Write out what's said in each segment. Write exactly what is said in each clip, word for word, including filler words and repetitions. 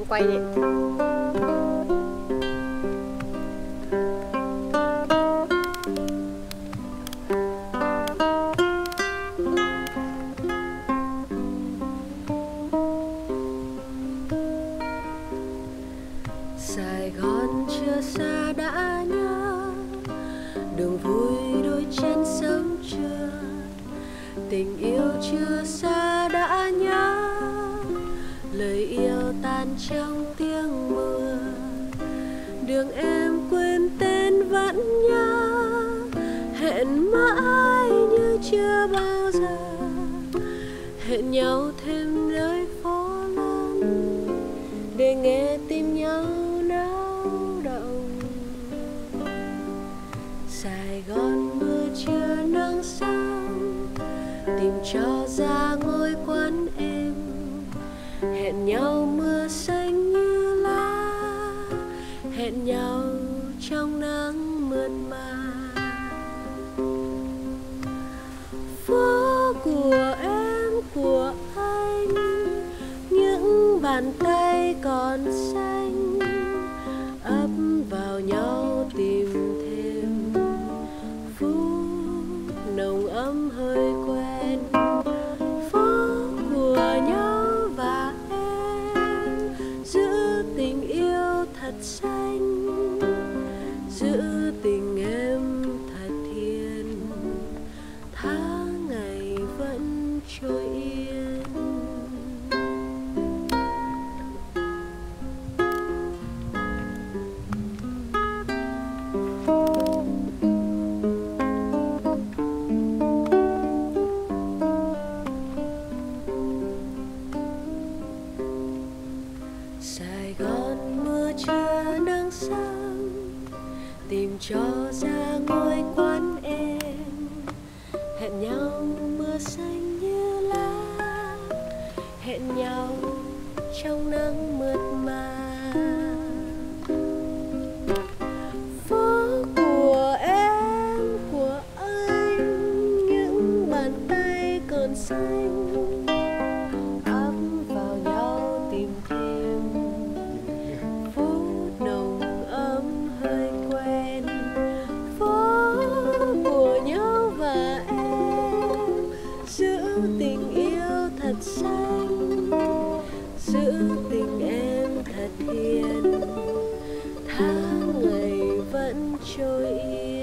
Không quay đi. Sài Gòn chưa xa đã nhớ, đường vui đôi chân sớm chưa, tình yêu chưa xa đã nhớ, lời yêu tan trong tiếng mưa, đường em quên tên vẫn nhớ, hẹn mãi như chưa bao giờ, hẹn nhau thêm nơi phố lớn để nghe tim nhau. Sài Gòn mưa chưa nắng sáng, tìm cho ra ngôi quán em, hẹn nhau mưa xanh như lá, hẹn nhau trong nắng mượt mà. Phố của em, của anh, những bàn tay còn xanh ấp vào nhau tìm thêm phút nồng ấm hơi quen. Phố của nhau và em, giữ tình yêu thật xanh, giữ tình em thật hiền, tháng ngày vẫn trôi yên. Sài Gòn mưa chưa nắng sáng, tìm cho ra ngôi quán em, hẹn nhau mưa xanh như lá, hẹn nhau trong nắng mượt mà. Phố của em, của anh, những bàn tay còn xanh ấm vào nhau tìm thêm. Tình yêu thật xanh, giữ tình em thật hiền, tháng ngày vẫn trôi yên.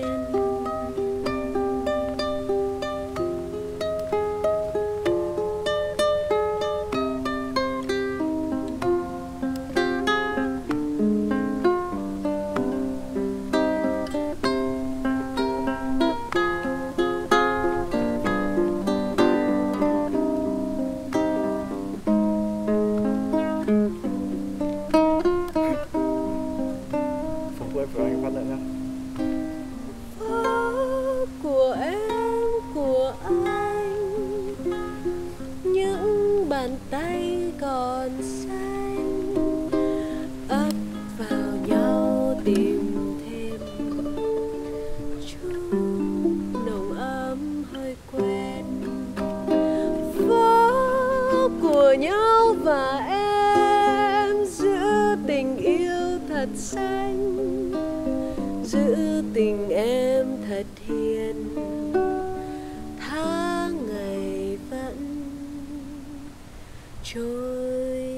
Phố của em, của anh, những bàn tay còn xanh ấp vào nhau tìm thêm chút nồng ấm hơi quen. Phố của nhau và em, giữ tình yêu thật xanh, giữ tình em thật hiền, tháng ngày vẫn trôi.